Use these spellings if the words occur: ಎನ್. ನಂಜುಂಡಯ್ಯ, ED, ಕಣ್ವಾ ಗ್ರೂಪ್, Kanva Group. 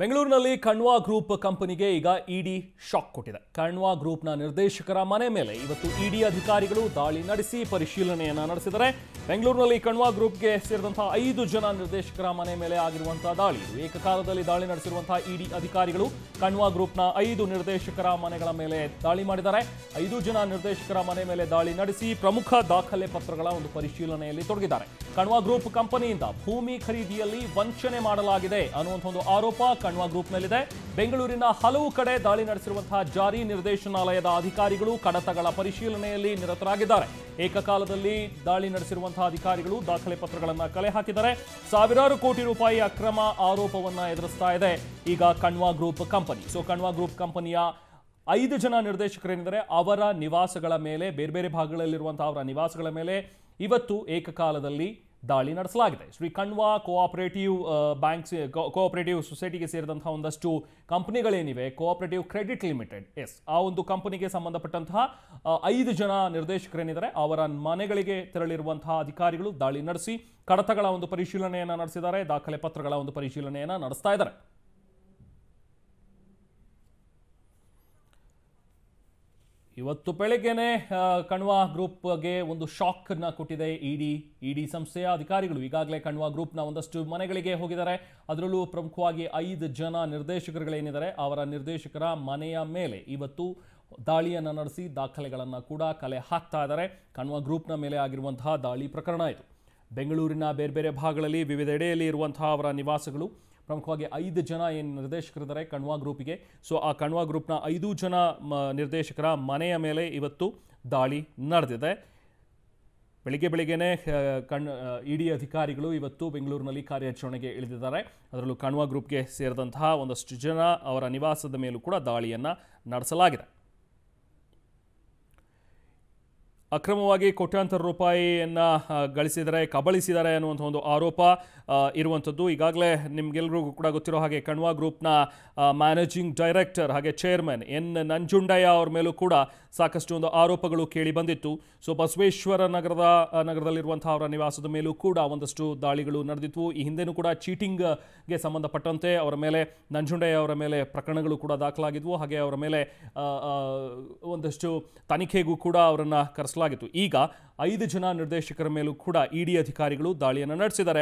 ಬೆಂಗಳೂರಿನಲ್ಲಿ ಕಣ್ವಾ ಗ್ರೂಪ್ ಕಂಪನಿಗೆ ಈಗ ಇಡಿ ಶಾಕ್ ಕೊಟ್ಟಿದೆ. ಕಣ್ವಾ ಗ್ರೂಪ್ನ ನಿರ್ದೇಶಕರ ಮನೆ ಮೇಲೆ ಇವತ್ತು ಇಡಿ ಅಧಿಕಾರಿಗಳು ದಾಳಿ ನಡೆಸಿ ಪರಿಶೀಲನೆಯನ್ನು ನಡೆಸಿದರೆ, ಬೆಂಗಳೂರಿನಲ್ಲಿ ಕಣ್ವಾ ಗ್ರೂಪ್ಗೆ ಸೇರಿದಂತಹ 5 ಜನ ನಿರ್ದೇಶಕರ ಮನೆ ಮೇಲೆ ಆಗಿರುವಂತಹ ದಾಳಿ, ಏಕಕಾಲದಲ್ಲಿ ದಾಳಿ ನಡೆಸಿರುವಂತಹ ಇಡಿ ಅಧಿಕಾರಿಗಳು ಕಣ್ವಾ ಗ್ರೂಪ್ನ 5 ನಿರ್ದೇಶಕರ ಮನೆಗಳ ಮೇಲೆ ದಾಳಿ ಮಾಡಿದ್ದಾರೆ. 5 ಜನ ನಿರ್ದೇಶಕರ ಮನೆ ಮೇಲೆ ದಾಳಿ ನಡೆಸಿ ಪ್ರಮುಖ ದಾಖಲೆ ಪತ್ರಗಳ ಒಂದು ಪರಿಶೀಲನೆಯಲ್ಲಿ ತೊಡಗಿದ್ದಾರೆ. ಕಣ್ವಾ ಗ್ರೂಪ್ ಕಂಪನಿಯಿಂದ ಭೂಮಿ ಖರೀದಿಯಲ್ಲಿ ವಂಚನೆ ಮಾಡಲಾಗಿದೆ ಅನ್ನುವಂತಹ ಒಂದು ಆರೋಪ ಕಣ್ವಾ ಗ್ರೂಪ್ ಮೇಲಿದೆ. ಬೆಂಗಳೂರಿನ ಹಲವು ಕಡೆ ದಾಳಿ ನಡೆಸಿರುವಂತಹ ಜಾರಿ ನಿರ್ದೇಶನಾಲಯದ ಅಧಿಕಾರಿಗಳು ಕಡತಗಳ ಪರಿಶೀಲನೆಯಲ್ಲಿ ನಿರತರಾಗಿದ್ದಾರೆ. ಏಕಕಾಲದಲ್ಲಿ ದಾಳಿ ನಡೆಸಿರುವಂತಹ ಅಧಿಕಾರಿಗಳು ದಾಖಲೆ ಪತ್ರಗಳನ್ನು ಕಲೆ ಹಾಕಿದ್ದಾರೆ. ಸಾವಿರಾರು ಕೋಟಿ ರೂಪಾಯಿ ಅಕ್ರಮ ಆರೋಪವನ್ನು ಎದುರಿಸ್ತಾ ಇದೆ ಈಗ ಕಣ್ವಾ ಗ್ರೂಪ್ company. ಕಣ್ವಾ ಗ್ರೂಪ್ ಕಂಪನಿಯ 5 ಜನ ನಿರ್ದೇಶಕರೇನಿದ್ದಾರೆ, ಅವರ ನಿವಾಸಗಳ ಮೇಲೆ, ಬೇರೆ ಬೇರೆ ಭಾಗಗಳಲ್ಲಿರುವಂತಹ ಅವರ ನಿವಾಸಗಳ ಮೇಲೆ ಇವತ್ತು ಏಕಕಾಲದಲ್ಲಿ ದಾಳಿ ನಡೆಸಲಾಗಿದೆ. Shri Kanva cooperative bank cooperative ಸೊಸೈಟಿಗೆ ಸೇರಿದಂತಹ ಒಂದಷ್ಟು ಕಂಪನಿಗಳೇನಿವೆ, ಕೋಆಪರೇಟಿವ್ ಕ್ರೆಡಿಟ್ ಲಿಮಿಟೆಡ್, ಆ ಒಂದು ಕಂಪನಿಗೆ ಸಂಬಂಧಪಟ್ಟಂತಹ 5 ಜನ ನಿರ್ದೇಶಕರೇನಿದ್ದಾರೆ ಅವರ ಮನೆಗಳಿಗೆ ತೆರಳಿರುವಂತಹ ಅಧಿಕಾರಿಗಳು ದಾಳಿ ನಡೆಸಿ ಕಡತಗಳ ಒಂದು ಪರಿಶೀಲನೆಯನ್ನು ನಡೆಸಿದ್ದಾರೆ. ದಾಖಲೆ ಪತ್ರಗಳ ಒಂದು ಪರಿಶೀಲನೆಯನ್ನು ನಡೆಸ್ತಾ ಇದ್ದಾರೆ. ಇವತ್ತು ಬೆಳಗ್ಗೆನೆ ಕಣ್ವಾ ಗ್ರೂಪ್ಗೆ ಒಂದು ಶಾಕ್ನ ಕೊಟ್ಟಿದೆ ಇಡಿ ಸಂಸ್ಥೆಯ ಅಧಿಕಾರಿಗಳು. ಈಗಾಗಲೇ ಕಣ್ವಾ ಗ್ರೂಪ್ನ ಒಂದಷ್ಟು ಮನೆಗಳಿಗೆ ಹೋಗಿದ್ದಾರೆ. ಅದರಲ್ಲೂ ಪ್ರಮುಖವಾಗಿ 5 ಜನ ನಿರ್ದೇಶಕರುಗಳೇನಿದ್ದಾರೆ ಅವರ ನಿರ್ದೇಶಕರ ಮನೆಯ ಮೇಲೆ ಇವತ್ತು ದಾಳಿಯನ್ನು ನಡೆಸಿ ದಾಖಲೆಗಳನ್ನು ಕೂಡ ಕಲೆ ಹಾಕ್ತಾ ಇದ್ದಾರೆ. ಕಣ್ವಾ ಗ್ರೂಪ್ನ ಮೇಲೆ ಆಗಿರುವಂತಹ ದಾಳಿ ಪ್ರಕರಣ ಇದು. ಬೆಂಗಳೂರಿನ ಬೇರೆ ಬೇರೆ ಭಾಗಗಳಲ್ಲಿ ವಿವಿಧೆಡೆಯಲ್ಲಿ ಇರುವಂತಹ ಅವರ ನಿವಾಸಗಳು, ಪ್ರಮುಖವಾಗಿ 5 ಜನ ಏನು ನಿರ್ದೇಶಕರಿದ್ದಾರೆ ಕಣ್ವಾ ಗ್ರೂಪಿಗೆ, ಆ ಕಣ್ವಾ ಗ್ರೂಪ್ನ 5 ಜನ ನಿರ್ದೇಶಕರ ಮನೆಯ ಮೇಲೆ ಇವತ್ತು ದಾಳಿ ನಡೆದಿದೆ. ಬೆಳಿಗ್ಗೆನೇ ಇಡಿ ಅಧಿಕಾರಿಗಳು ಇವತ್ತು ಬೆಂಗಳೂರಿನಲ್ಲಿ ಕಾರ್ಯಾಚರಣೆಗೆ ಇಳಿದಿದ್ದಾರೆ. ಅದರಲ್ಲೂ ಕಣ್ವಾ ಗ್ರೂಪ್ಗೆ ಸೇರಿದಂತಹ ಒಂದಷ್ಟು ಜನ ಅವರ ನಿವಾಸದ ಮೇಲೂ ಕೂಡ ದಾಳಿಯನ್ನು ನಡೆಸಲಾಗಿದೆ. ಅಕ್ರಮವಾಗಿ ಕೋಟ್ಯಾಂತರ ರೂಪಾಯಿಯನ್ನು ಗಳಿಸಿದರೆ, ಕಬಳಿಸಿದ್ದಾರೆ ಅನ್ನುವಂಥ ಒಂದು ಆರೋಪ ಇರುವಂಥದ್ದು. ಈಗಾಗಲೇ ನಿಮಗೆಲ್ಲರಿಗೂ ಕೂಡ ಗೊತ್ತಿರೋ ಹಾಗೆ ಕಣ್ವಾ ಗ್ರೂಪ್ನ ಮ್ಯಾನೇಜಿಂಗ್ ಡೈರೆಕ್ಟರ್ ಹಾಗೆ ಚೇರ್ಮನ್ ಎನ್. ನಂಜುಂಡಯ್ಯ ಅವ್ರ ಮೇಲೂ ಕೂಡ ಸಾಕಷ್ಟು ಒಂದು ಆರೋಪಗಳು ಕೇಳಿ ಬಂದಿತ್ತು. ಬಸವೇಶ್ವರ ನಗರದಲ್ಲಿರುವಂಥ ಅವರ ನಿವಾಸದ ಮೇಲೂ ಕೂಡ ಒಂದಷ್ಟು ದಾಳಿಗಳು ನಡೆದಿತ್ತು. ಈ ಹಿಂದೆನೂ ಕೂಡ ಚೀಟಿಂಗ್ಗೆ ಸಂಬಂಧಪಟ್ಟಂತೆ ಅವರ ಮೇಲೆ, ನಂಜುಂಡಯ್ಯ ಅವರ ಮೇಲೆ ಪ್ರಕರಣಗಳು ಕೂಡ ದಾಖಲಾಗಿದ್ವು. ಹಾಗೆ ಅವರ ಮೇಲೆ ಒಂದಷ್ಟು ತನಿಖೆಗೂ ಕೂಡ ಅವರನ್ನು ಕರೆಸಲಾಗಿತ್ತು. ಈಗ 5 ಜನ ನಿರ್ದೇಶಕರ ಮೇಲೂ ಕೂಡ ಇಡಿ ಅಧಿಕಾರಿಗಳು ದಾಳಿಯನ್ನು ನಡೆಸಿದ್ದಾರೆ.